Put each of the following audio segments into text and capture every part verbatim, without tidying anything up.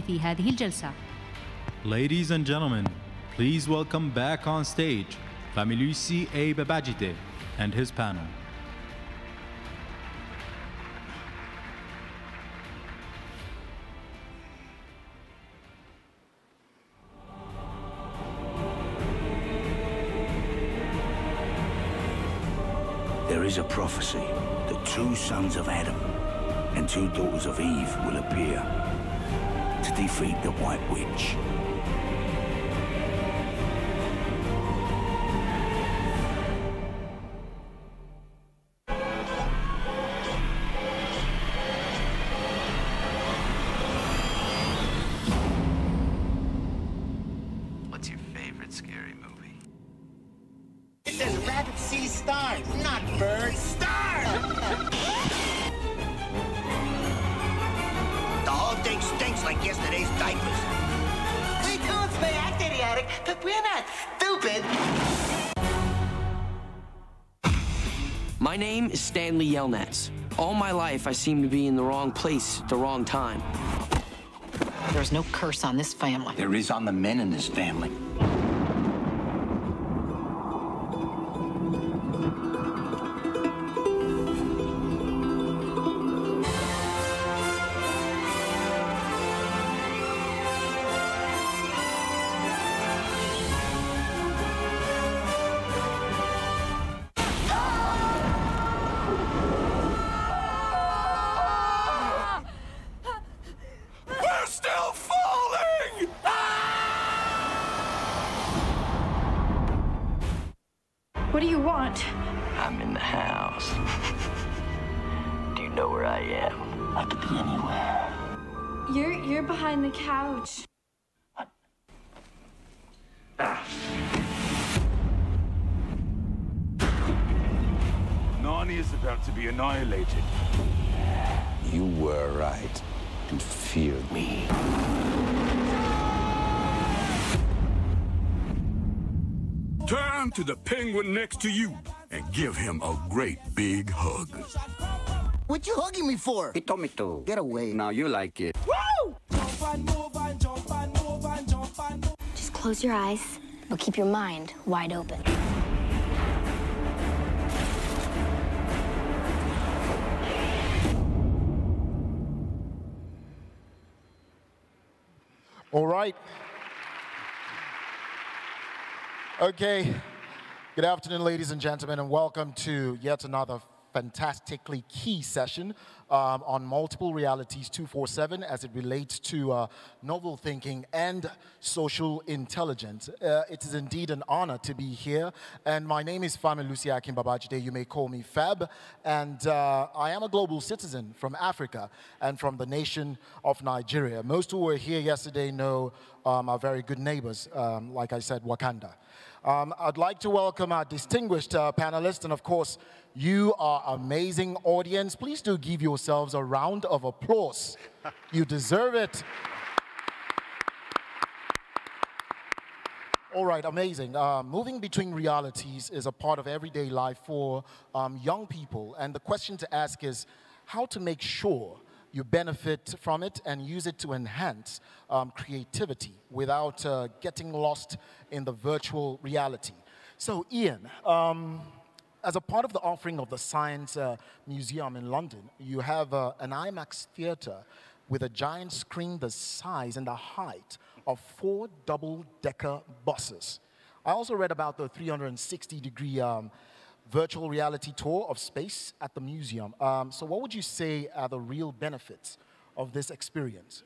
في هذه الجلسة. Ladies and gentlemen, please welcome back on stage Familusi A. Babajide and his panel. There is a prophecy that two sons of Adam and two daughters of Eve will appear to defeat the White Witch. What's your favorite scary movie? It says rabbits see stars, not birds. Stars! The whole thing stinks like yesterday's diapers. We toads may act idiotic, but we're not stupid. My name is Stanley Yelnats. All my life, I seem to be in the wrong place at the wrong time. There's no curse on this family. There is on the men in this family. What do you want? I'm in the house. Do you know where I am? I could be anywhere. You're you're behind the couch. What? Ah. Narnia is about to be annihilated. You were right and feared me. Turn to the penguin next to you and give him a great big hug. What you hugging me for? He told me to. Get away. Now you like it. Woo! Just close your eyes, but keep your mind wide open. All right. Okay, good afternoon, ladies and gentlemen, and welcome to yet another fantastically key session um, on Multiple Realities two four seven as it relates to uh, novel thinking and social intelligence. Uh, it is indeed an honor to be here, and my name is Familusi Akim Babajide. You may call me Fab, and uh, I am a global citizen from Africa and from the nation of Nigeria. Most who were here yesterday know um, our very good neighbors, um, like I said, Wakanda. Um, I'd like to welcome our distinguished uh, panelists, and of course, you are amazing audience. Please do give yourselves a round of applause. You deserve it. All right, amazing. Uh, moving between realities is a part of everyday life for um, young people, and the question to ask is how to make sure you benefit from it and use it to enhance um, creativity without uh, getting lost in the virtual reality. So, Ian, um, as a part of the offering of the Science uh, Museum in London, you have uh, an IMAX theater with a giant screen the size and the height of four double-decker buses. I also read about the three hundred sixty degree um, virtual reality tour of space at the museum. Um, so what would you say are the real benefits of this experience?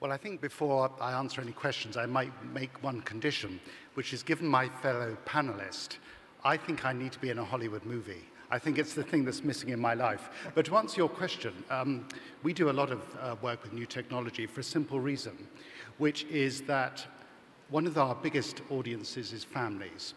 Well, I think before I answer any questions, I might make one condition, which is given my fellow panelist, I think I need to be in a Hollywood movie. I think it's the thing that's missing in my life. But to answer your question, um, we do a lot of uh, work with new technology for a simple reason, which is that one of our biggest audiences is families.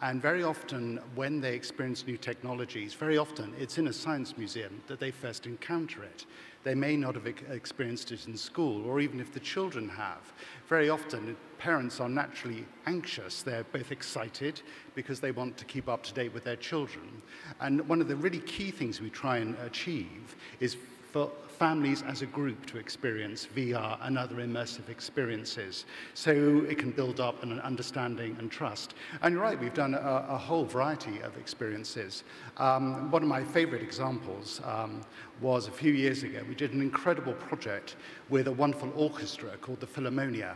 And very often, when they experience new technologies, very often it's in a science museum that they first encounter it. They may not have experienced it in school, or even if the children have. Very often, parents are naturally anxious. They're both excited because they want to keep up to date with their children. And one of the really key things we try and achieve is for families as a group to experience V R and other immersive experiences, so it can build up an understanding and trust. And you're right, we've done a, a whole variety of experiences. Um, one of my favorite examples um, was a few years ago. We did an incredible project with a wonderful orchestra called the Philharmonia.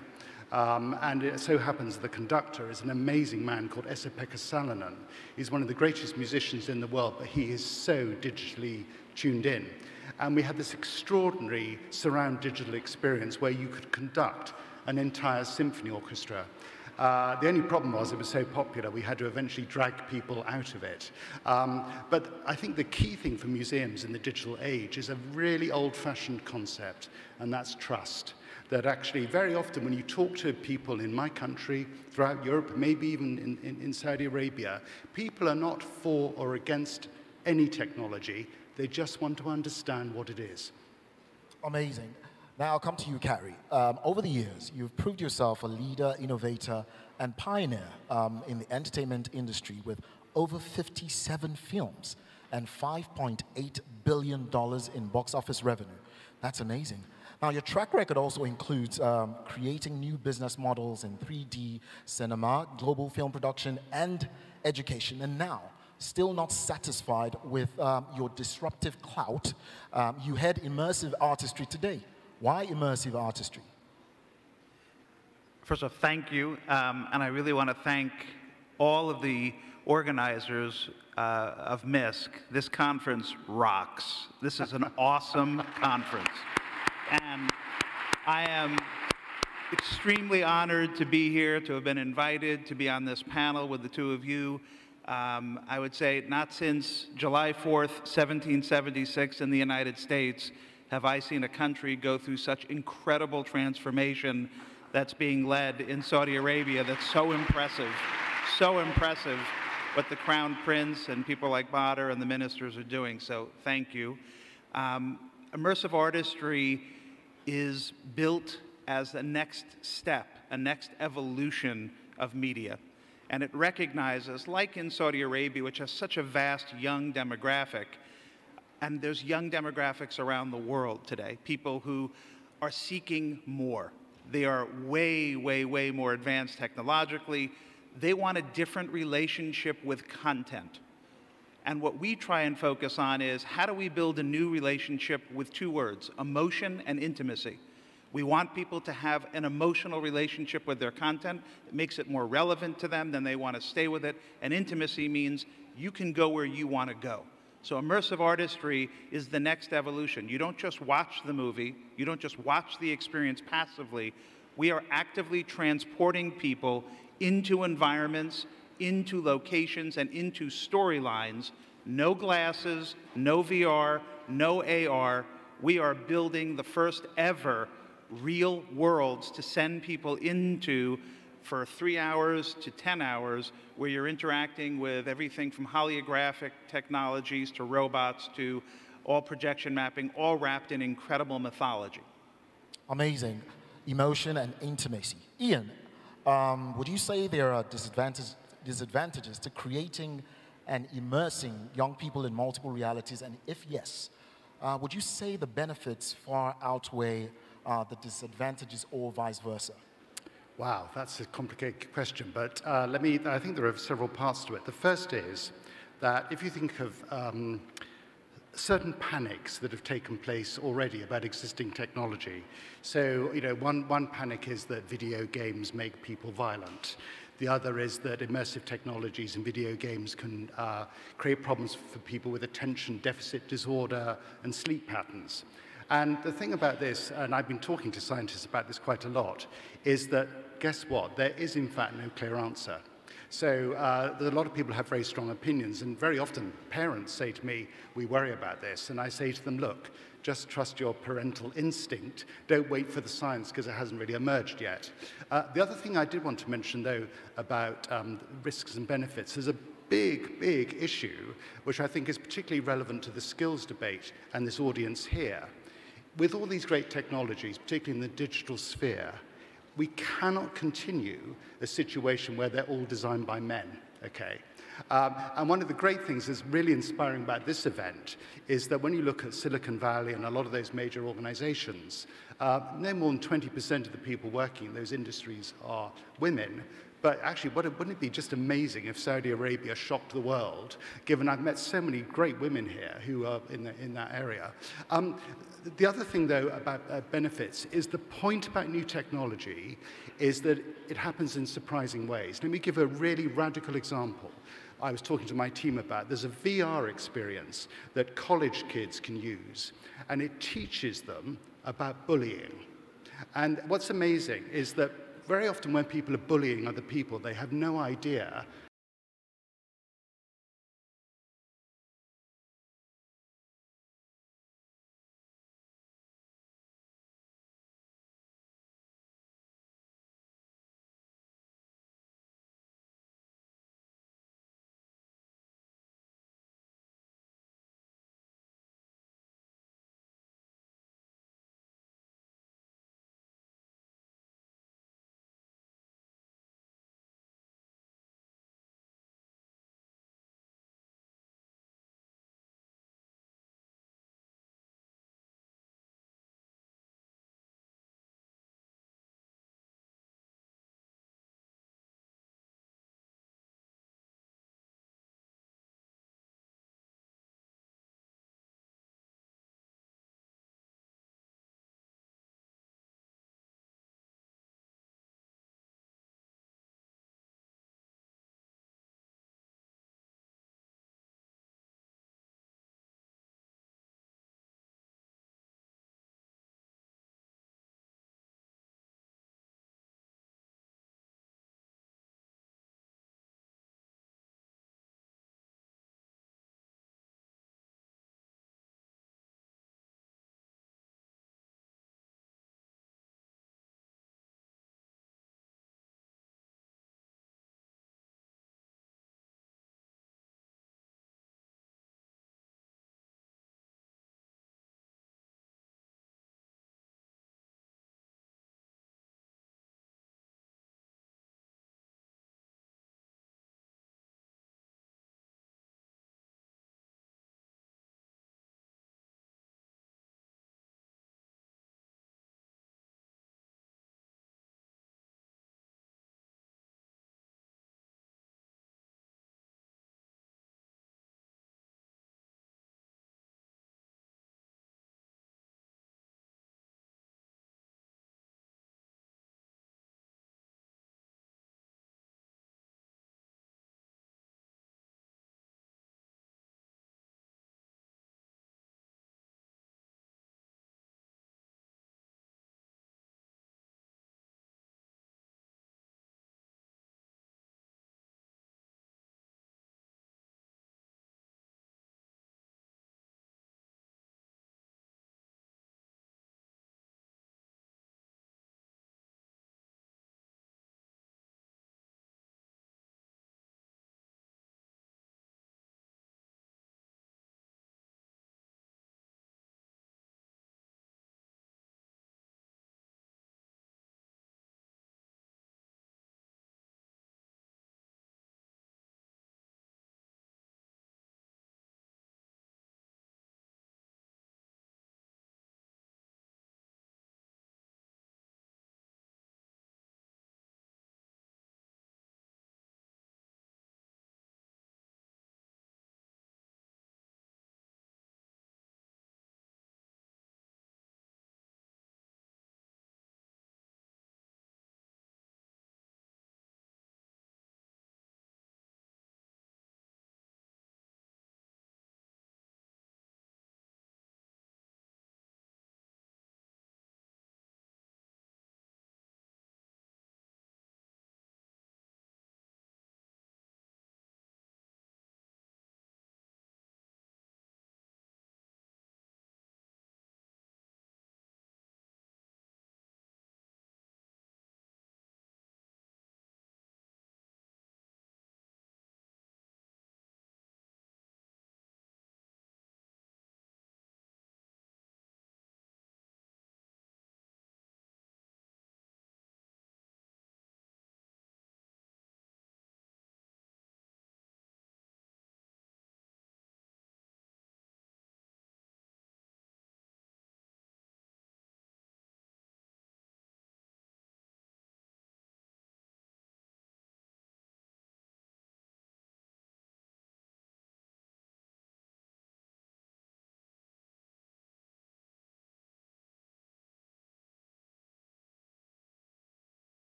Um, and it so happens the conductor is an amazing man called Esa-Pekka Salonen. He's one of the greatest musicians in the world, but he is so digitally tuned in. And we had this extraordinary surround digital experience where you could conduct an entire symphony orchestra. Uh, the only problem was it was so popular, we had to eventually drag people out of it. Um, but I think the key thing for museums in the digital age is a really old-fashioned concept, and that's trust. That actually, very often when you talk to people in my country, throughout Europe, maybe even in, in, in Saudi Arabia, people are not for or against any technology. They just want to understand what it is. Amazing. Now I'll come to you, Cary. Um, over the years, you've proved yourself a leader, innovator, and pioneer um, in the entertainment industry with over fifty-seven films and five point eight billion dollars in box office revenue. That's amazing. Now, your track record also includes um, creating new business models in three D cinema, global film production, and education. And now, still not satisfied with um, your disruptive clout, um, you head immersive artistry today. Why immersive artistry? First of all, thank you. Um, and I really want to thank all of the organizers uh, of MISK. This conference rocks. This is an awesome conference. And I am extremely honored to be here, to have been invited, to be on this panel with the two of you. Um, I would say not since July fourth, seventeen seventy-six in the United States have I seen a country go through such incredible transformation that's being led in Saudi Arabia. That's so impressive, so impressive what the Crown Prince and people like Badr and the ministers are doing. So thank you. Um, immersive artistry is built as the next step, a next evolution of media. And it recognizes, like in Saudi Arabia, which has such a vast young demographic, and there's young demographics around the world today, people who are seeking more. They are way, way, way more advanced technologically. They want a different relationship with content. And what we try and focus on is, how do we build a new relationship with two words, emotion and intimacy? We want people to have an emotional relationship with their content. It makes it more relevant to them, then they want to stay with it. And intimacy means you can go where you want to go. So immersive artistry is the next evolution. You don't just watch the movie. You don't just watch the experience passively. We are actively transporting people into environments, into locations, and into storylines. No glasses, no V R, no A R. We are building the first ever real worlds to send people into for three hours to ten hours, where you're interacting with everything from holographic technologies to robots to all projection mapping, all wrapped in incredible mythology. Amazing. Emotion and intimacy. Ian, um, would you say there are disadvantages disadvantages to creating and immersing young people in multiple realities? And if yes, uh, would you say the benefits far outweigh uh, the disadvantages or vice versa? Wow, that's a complicated question, but uh, let me, I think there are several parts to it. The first is that if you think of um, certain panics that have taken place already about existing technology. So, you know, one, one panic is that video games make people violent. The other is that immersive technologies and video games can uh, create problems for people with attention deficit disorder and sleep patterns. And the thing about this, and I've been talking to scientists about this quite a lot, is that guess what? There is, in fact, no clear answer. So uh, a lot of people have very strong opinions, and very often parents say to me, we worry about this, and I say to them, look, just trust your parental instinct. Don't wait for the science because it hasn't really emerged yet. Uh, the other thing I did want to mention, though, about um, risks and benefits is a big, big issue, which I think is particularly relevant to the skills debate and this audience here. With all these great technologies, particularly in the digital sphere, we cannot continue a situation where they're all designed by men, okay? Um, and one of the great things that's really inspiring about this event is that when you look at Silicon Valley and a lot of those major organizations, uh, no more than twenty percent of the people working in those industries are women. But actually, wouldn't it be just amazing if Saudi Arabia shocked the world, given I've met so many great women here who are in, the, in that area. Um, the other thing, though, about uh, benefits is the point about new technology is that it happens in surprising ways. Let me give a really radical example. I was talking to my team about. There's a V R experience that college kids can use, and it teaches them about bullying. And what's amazing is that very often when people are bullying other people, they have no idea